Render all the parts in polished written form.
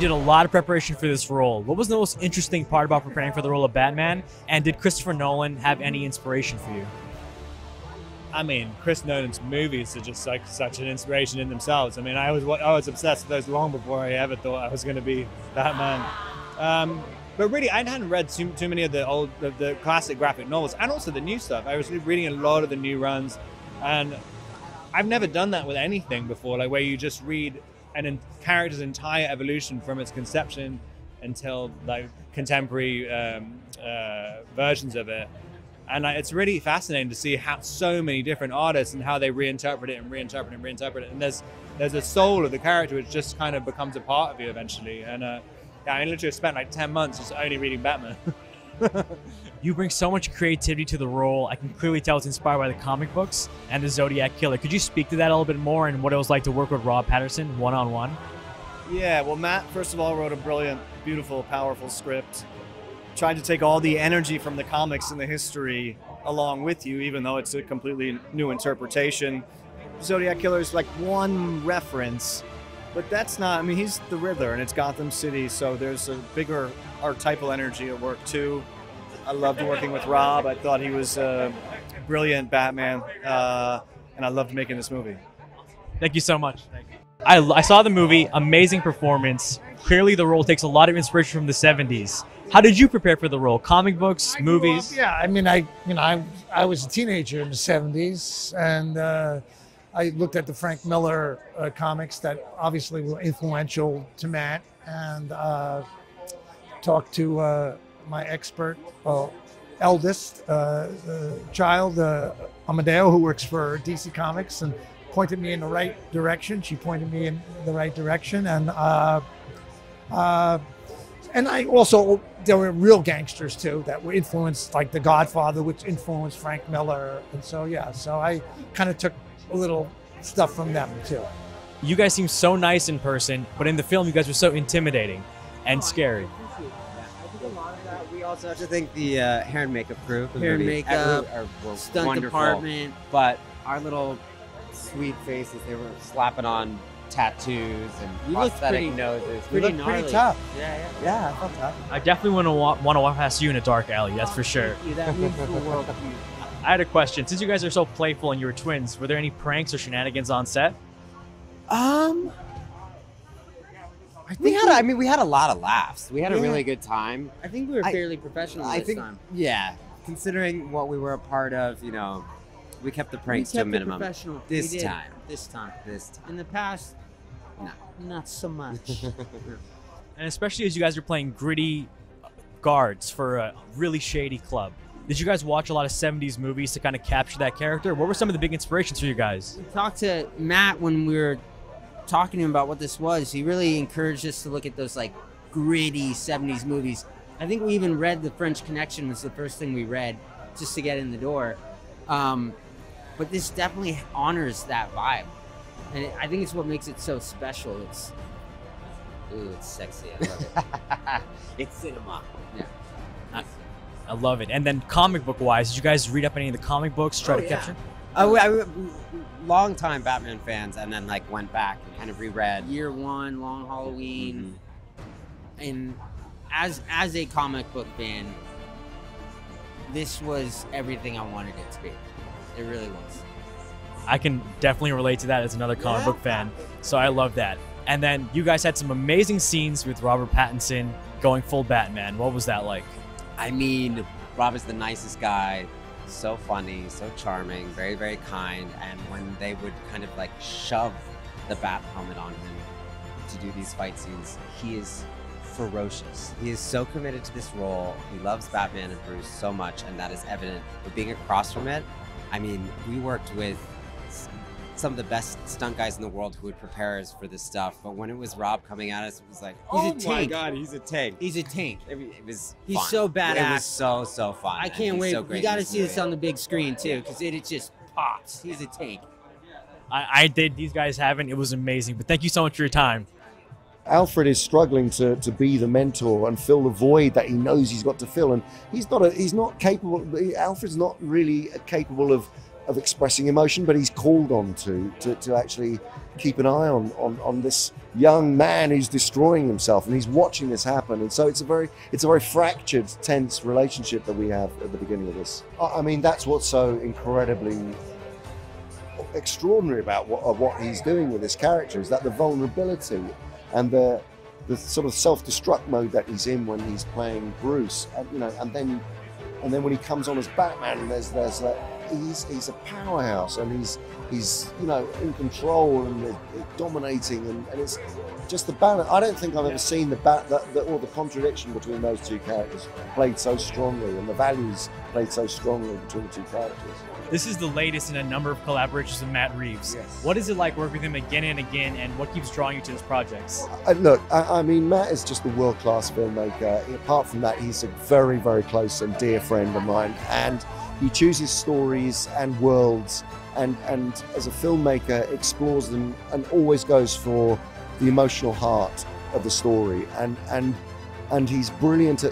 did a lot of preparation for this role. What was the most interesting part about preparing for the role of Batman? And did Christopher Nolan have any inspiration for you? I mean, Chris Nolan's movies are just like such an inspiration in themselves. I mean, I was obsessed with those long before I ever thought I was going to be Batman. But really, I hadn't read too many of the classic graphic novels, and also the new stuff. I was reading a lot of the new runs, and I've never done that with anything before, like where you just read a character's entire evolution from its conception until like contemporary versions of it. And it's really fascinating to see how so many different artists and how they reinterpret it and reinterpret it and reinterpret it. And there's a soul of the character which just kind of becomes a part of you eventually. And yeah, I literally spent like 10 months just only reading Batman. You bring so much creativity to the role. I can clearly tell it's inspired by the comic books and the Zodiac Killer. Could you speak to that a little bit more and what it was like to work with Rob Patterson one-on-one? Yeah, well, Matt, first of all, wrote a brilliant, beautiful, powerful script. Tried to take all the energy from the comics and the history along with you, even though it's a completely new interpretation. Zodiac Killer is like one reference, but that's not, I mean, he's the Riddler and it's Gotham City, so there's a bigger archetypal energy at work too. I loved working with Rob. I thought he was a brilliant Batman, and I loved making this movie. Thank you so much. I saw the movie, amazing performance. Clearly the role takes a lot of inspiration from the 70s. How did you prepare for the role? Comic books, movies? Yeah, I mean, I was a teenager in the 70s, and I looked at the Frank Miller comics that obviously were influential to Matt, and talked to my eldest child, Amadeo, who works for DC Comics, and pointed me in the right direction. She pointed me in the right direction, and I also, there were real gangsters too that were influenced, like The Godfather, which influenced Frank Miller. And so, yeah, so I kind of took a little stuff from them too. You guys seem so nice in person, but in the film, you guys were so intimidating and scary. I think a lot of that, we also have to thank the hair and makeup crew. Hair and makeup, stunt department. But our little sweet faces, they were slapping on tattoos and prosthetic noses. Pretty tough. Yeah, I felt tough. I definitely want to walk past you in a dark alley, that's for sure. That means the world to you. I had a question. Since you guys are so playful and you were twins, were there any pranks or shenanigans on set? We had a lot of laughs. We had a really good time. I think we were fairly professional this time. Yeah, considering what we were a part of, you know, we kept the pranks to a minimum. Professional. This time. In the past, no. Not so much. And especially as you guys are playing gritty guards for a really shady club. Did you guys watch a lot of 70s movies to kind of capture that character? What were some of the big inspirations for you guys? We talked to Matt when we were talking to him about what this was. He really encouraged us to look at those like gritty 70s movies. I think we even read The French Connection was the first thing we read just to get in the door. But this definitely honors that vibe, and I think it's what makes it so special. It's sexy. I love it. It's cinema. Yeah, I love it. And then comic book wise, did you guys read up any of the comic books? Try to capture. Long time Batman fans, and then like went back and kind of reread Year One, Long Halloween, and as a comic book fan, this was everything I wanted it to be. It really was. I can definitely relate to that as another comic book fan, so I love that. And then you guys had some amazing scenes with Robert Pattinson going full Batman. What was that like? I mean, Rob is the nicest guy, so funny, so charming, very, very kind. And when they would kind of like shove the bat helmet on him to do these fight scenes, he is ferocious. He is so committed to this role. He loves Batman and Bruce so much, and that is evident. But being across from it, I mean, we worked with some of the best stunt guys in the world who would prepare us for this stuff. But when it was Rob coming at us, it was like, oh my God, he's a tank. He's so badass. It was so fun. I can't wait. So you got to see this on the big screen too, because it just pops. He's a tank. These guys haven't. It was amazing. But thank you so much for your time. Alfred is struggling to be the mentor and fill the void that he knows he's got to fill, and Alfred's not really capable of expressing emotion, but he's called on to actually keep an eye on this young man who's destroying himself, and he's watching this happen. And so it's a very fractured, tense relationship that we have at the beginning of this. I mean, that's what's so incredibly extraordinary about what he's doing with this character, is that the vulnerability and the sort of self-destruct mode that he's in when he's playing Bruce, and, you know, and then when he comes on as Batman, there's that he's a powerhouse, and he's you know, in control and dominating, and it's just the balance. I don't think I've ever seen the contradiction between those two characters played so strongly, and the values played so strongly between the two characters. This is the latest in a number of collaborations with Matt Reeves. Yes. What is it like working with him again and again, and what keeps drawing you to his projects? Look, I mean, Matt is just a world-class filmmaker. Apart from that, he's a very, very close and dear friend of mine, and he chooses stories and worlds, and as a filmmaker, explores them and always goes for the emotional heart of the story. And he's brilliant.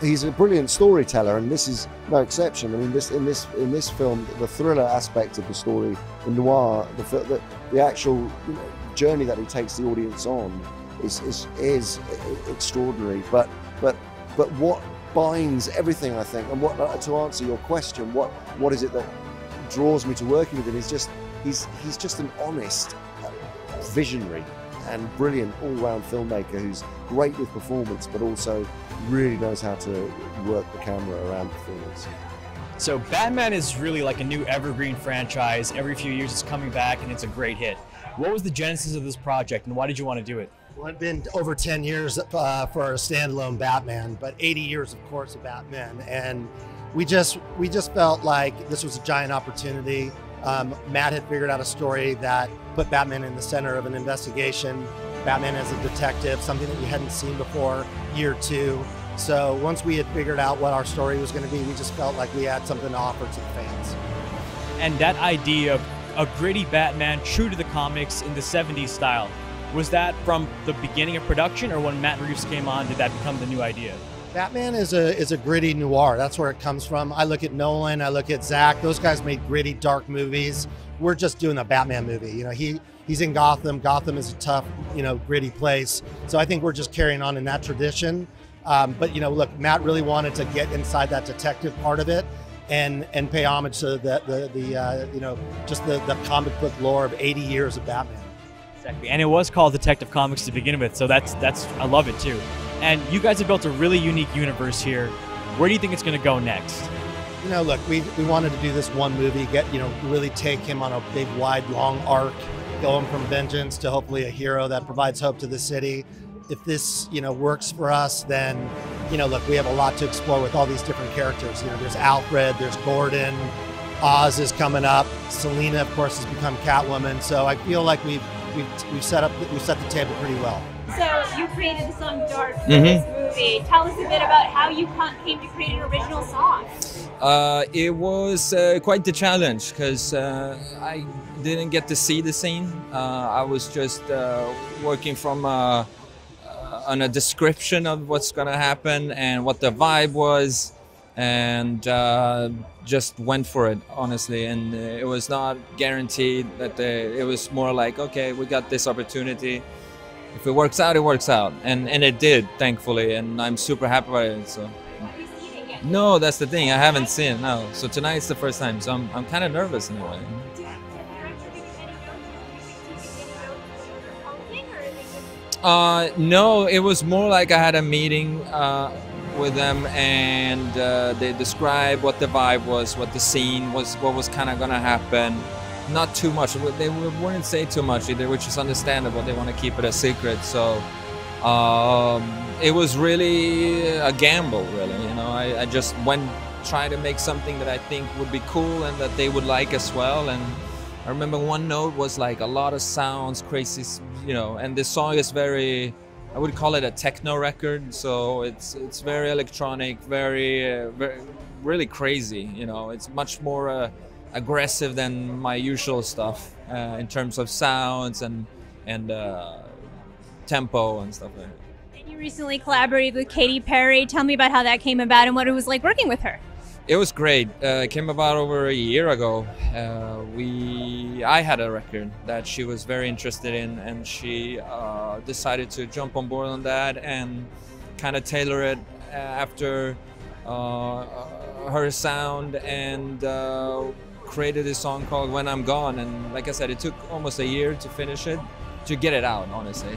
He's a brilliant storyteller, and this is no exception. I mean, in this film, the thriller aspect of the story, the noir, the actual, you know, journey that he takes the audience on, is extraordinary. But what binds everything, I think, and what, to answer your question, what is it that draws me to working with him, is just he's just an honest, visionary, and brilliant all-round filmmaker who's great with performance, but also really knows how to work the camera around performance. So Batman is really like a new evergreen franchise. Every few years it's coming back, and it's a great hit. What was the genesis of this project, and why did you want to do it? Well, it's been over 10 years for a standalone Batman, but 80 years, of course, of Batman. And we just felt like this was a giant opportunity. Matt had figured out a story that put Batman in the center of an investigation, Batman as a detective, something that we hadn't seen before, Year 2. So once we had figured out what our story was going to be, we just felt like we had something to offer to the fans. And that idea of a gritty Batman true to the comics in the 70s style, was that from the beginning of production, or when Matt Reeves came on, did that become the new idea? Batman is a gritty noir. That's where it comes from. I look at Nolan, I look at Zach. Those guys made gritty, dark movies. We're just doing a Batman movie. You know, he's in Gotham. Gotham is a tough, you know, gritty place. So I think we're just carrying on in that tradition. But you know, look, Matt really wanted to get inside that detective part of it, and pay homage to the comic book lore of 80 years of Batman. Exactly, and it was called Detective Comics to begin with. So that's I love it too. And you guys have built a really unique universe here. Where do you think it's going to go next? You know, look, we wanted to do this one movie, get, you know, really take him on a big, wide, long arc, going from vengeance to hopefully a hero that provides hope to the city. If this, you know, works for us, then, you know, look, we have a lot to explore with all these different characters. You know, there's Alfred, there's Gordon, Oz is coming up, Selina, of course, has become Catwoman. So I feel like we've set the table pretty well. So you created the song Dark for this movie. Tell us a bit about how you came to create an original song. It was quite the challenge, because I didn't get to see the scene. I was just working from on a description of what's going to happen and what the vibe was, and just went for it, honestly. And it was not guaranteed that it was more like, okay, we got this opportunity. If it works out, it works out, and it did, thankfully, and I'm super happy about it. So, have you seen it yet? No, that's the thing. I haven't seen it. No, so tonight's the first time, so I'm kind of nervous in a way. No, it was more like I had a meeting with them, and they described what the vibe was, what the scene was, what was kind of gonna happen. Not too much. They wouldn't say too much either, which is understandable. They want to keep it a secret. So it was really a gamble, really. You know, I just went trying to make something that I think would be cool and that they would like as well. And I remember one note was like a lot of sounds, crazy, you know. And this song is very, I would call it a techno record. So it's very electronic, very really crazy. You know, it's much more. Aggressive than my usual stuff in terms of sounds and tempo and stuff like that. And you recently collaborated with Katy Perry. Tell me about how that came about and what it was like working with her. It was great. It came about over a year ago. I had a record that she was very interested in, and she decided to jump on board on that and kind of tailor it after her sound, and created this song called When I'm Gone. And like I said, it took almost a year to finish it, to get it out, honestly.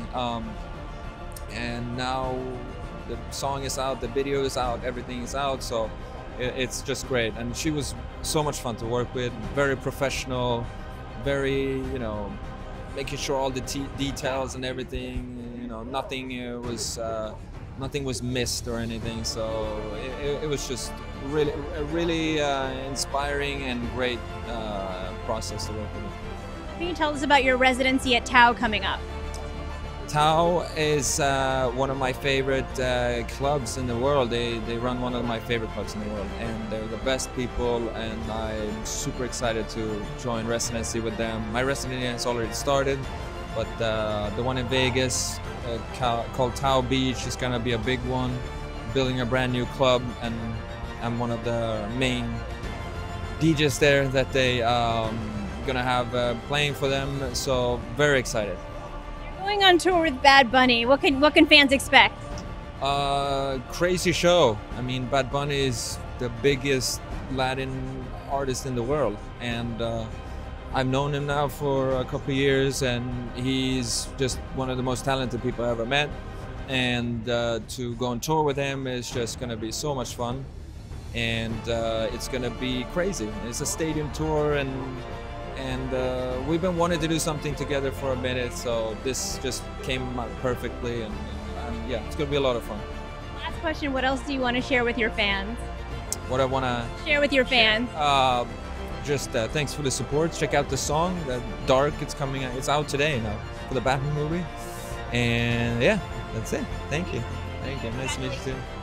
And now the song is out, the video is out, everything is out. So it's just great, and she was so much fun to work with. Very professional, very, you know, making sure all the details and everything, you know, nothing was missed or anything. So it was just really, really inspiring and great process to work with. Can you tell us about your residency at Tao coming up? Tao is one of my favorite clubs in the world. They run one of my favorite clubs in the world, and they're the best people, and I'm super excited to join residency with them. My residency has already started, but the one in Vegas called Tao Beach is going to be a big one, building a brand new club, and I'm one of the main DJs there that they going to have playing for them, so very excited. Going on tour with Bad Bunny, what can fans expect? Crazy show. I mean, Bad Bunny is the biggest Latin artist in the world, and I've known him now for a couple of years, and he's just one of the most talented people I've ever met. And to go on tour with him is just going to be so much fun, and it's going to be crazy. It's a stadium tour, and we've been wanting to do something together for a minute, so this just came out perfectly, and yeah, it's gonna be a lot of fun. Last question, what else do you want to share with your fans? What I want to share with your fans? Thanks for the support. Check out the song, Dark, it's out today now for the Batman movie, and yeah, that's it. Thank you. Nice to meet you too.